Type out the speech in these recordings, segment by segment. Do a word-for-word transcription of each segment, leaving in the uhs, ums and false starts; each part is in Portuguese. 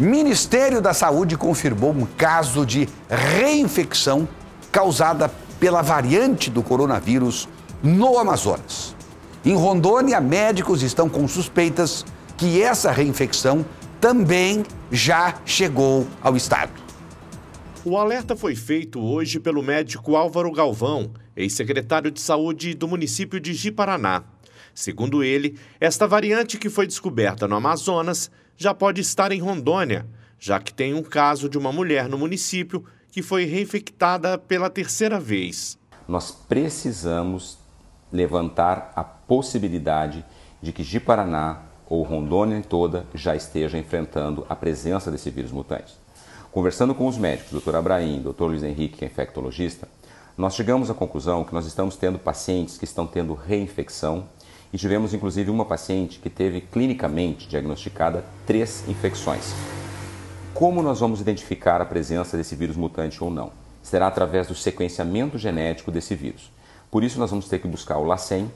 Ministério da Saúde confirmou um caso de reinfecção causada pela variante do coronavírus no Amazonas. Em Rondônia, médicos estão com suspeitas que essa reinfecção também já chegou ao estado. O alerta foi feito hoje pelo médico Álvaro Galvão, ex-secretário de Saúde do município de Ji-Paraná. Segundo ele, esta variante que foi descoberta no Amazonas já pode estar em Rondônia, já que tem um caso de uma mulher no município que foi reinfectada pela terceira vez. Nós precisamos levantar a possibilidade de que Ji-Paraná ou Rondônia toda já esteja enfrentando a presença desse vírus mutante. Conversando com os médicos, doutor Abraim, doutor Luiz Henrique, que é infectologista, nós chegamos à conclusão que nós estamos tendo pacientes que estão tendo reinfecção e tivemos inclusive uma paciente que teve clinicamente diagnosticada três infecções. Como nós vamos identificar a presença desse vírus mutante ou não? Será através do sequenciamento genético desse vírus. Por isso nós vamos ter que buscar o LACEN,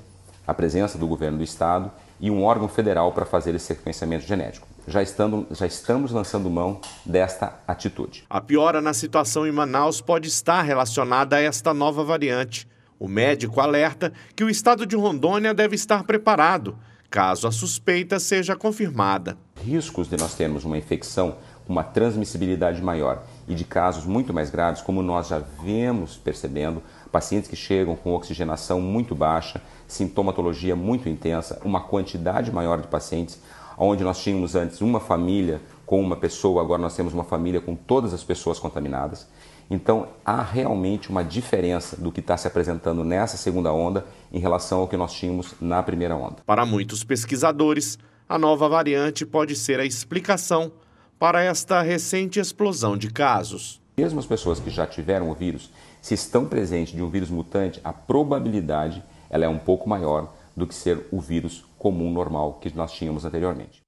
a presença do governo do estado e um órgão federal para fazer esse sequenciamento genético. Já, estando, já estamos lançando mão desta atitude. A piora na situação em Manaus pode estar relacionada a esta nova variante. O médico alerta que o estado de Rondônia deve estar preparado, caso a suspeita seja confirmada. Riscos de nós termos uma infecção, uma transmissibilidade maior e de casos muito mais graves, como nós já vemos percebendo, pacientes que chegam com oxigenação muito baixa, sintomatologia muito intensa, uma quantidade maior de pacientes, onde nós tínhamos antes uma família com uma pessoa, agora nós temos uma família com todas as pessoas contaminadas. Então, há realmente uma diferença do que está se apresentando nessa segunda onda em relação ao que nós tínhamos na primeira onda. Para muitos pesquisadores, a nova variante pode ser a explicação para esta recente explosão de casos. Mesmo as pessoas que já tiveram o vírus, se estão presentes de um vírus mutante, a probabilidade ela é um pouco maior do que ser o vírus comum normal que nós tínhamos anteriormente.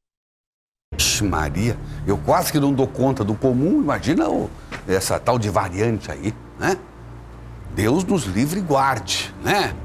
Maria, eu quase que não dou conta do comum, imagina o, essa tal de variante aí, né? Deus nos livre e guarde, né?